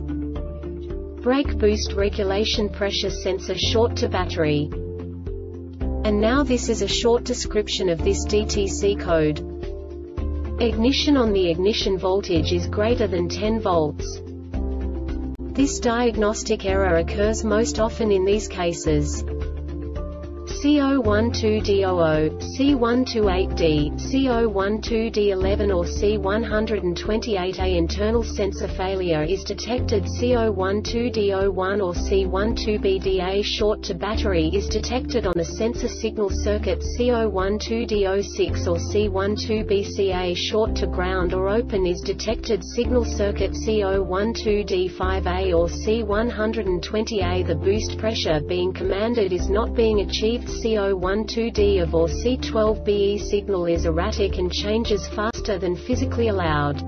brake boost regulation pressure sensor short to battery. And now this is a short description of this DTC code. Ignition on. The ignition voltage is greater than 10 volts. This diagnostic error occurs most often in these cases: C012D00, C128D, C012D11 or C128A. Internal sensor failure is detected. C012D01 or C12BDA short to battery is detected on a sensor signal circuit. C012D06 or C12BCA short to ground or open is detected signal circuit. C12D5A or C120A. The boost pressure being commanded is not being achieved. C012D of or C12BE signal is erratic and changes faster than physically allowed.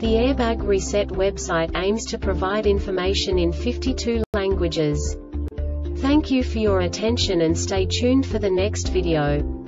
The Airbag Reset website aims to provide information in 52 languages. Thank you for your attention and stay tuned for the next video.